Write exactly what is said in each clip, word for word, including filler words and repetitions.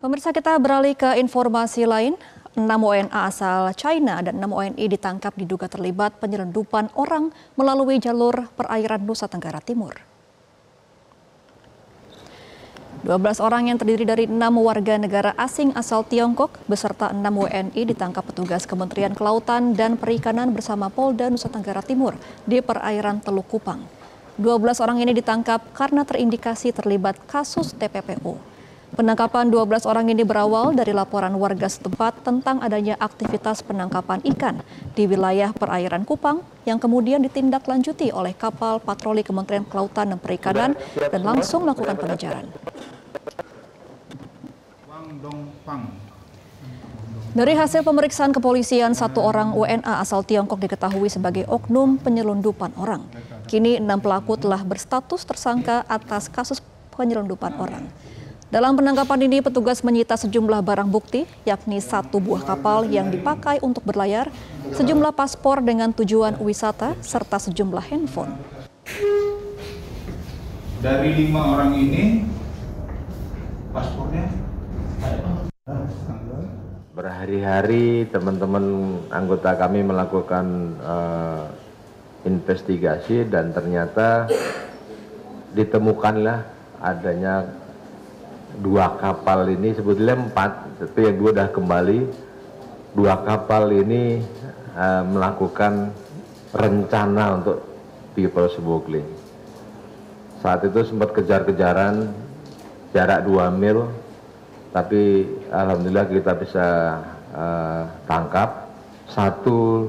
Pemirsa, kita beralih ke informasi lain. enam W N A asal China dan enam W N I ditangkap diduga terlibat penyelundupan orang melalui jalur perairan Nusa Tenggara Timur. dua belas orang yang terdiri dari enam warga negara asing asal Tiongkok beserta enam W N I ditangkap petugas Kementerian Kelautan dan Perikanan bersama Polda Nusa Tenggara Timur di perairan Teluk Kupang. dua belas orang ini ditangkap karena terindikasi terlibat kasus T P P O. Penangkapan dua belas orang ini berawal dari laporan warga setempat tentang adanya aktivitas penangkapan ikan di wilayah perairan Kupang yang kemudian ditindaklanjuti oleh kapal patroli Kementerian Kelautan dan Perikanan dan langsung melakukan pengejaran. Dari hasil pemeriksaan kepolisian, satu orang W N A asal Tiongkok diketahui sebagai oknum penyelundupan orang. Kini enam pelaku telah berstatus tersangka atas kasus penyelundupan orang. Dalam penangkapan ini, petugas menyita sejumlah barang bukti, yakni satu buah kapal yang dipakai untuk berlayar, sejumlah paspor dengan tujuan wisata, serta sejumlah handphone. Dari lima orang ini, paspornya berhari-hari teman-teman anggota kami melakukan uh, investigasi dan ternyata ditemukanlah adanya dua kapal ini, sebetulnya empat, tapi yang gue udah kembali, dua kapal ini uh, melakukan rencana untuk people smuggling. Saat itu sempat kejar-kejaran jarak dua mil, tapi alhamdulillah kita bisa uh, tangkap satu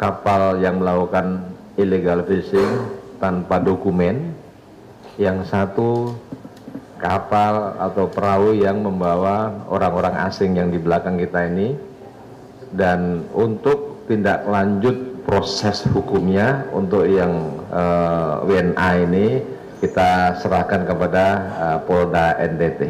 kapal yang melakukan illegal fishing tanpa dokumen, yang satu kapal atau perahu yang membawa orang-orang asing yang di belakang kita ini. Dan untuk tindak lanjut proses hukumnya untuk yang uh, W N A ini kita serahkan kepada uh, Polda N T T.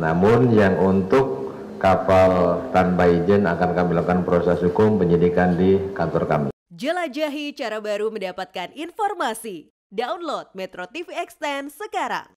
Namun yang untuk kapal tanpa izin akan kami lakukan proses hukum penyidikan di kantor kami. Jelajahi cara baru mendapatkan informasi. Download Metro T V Extend sekarang.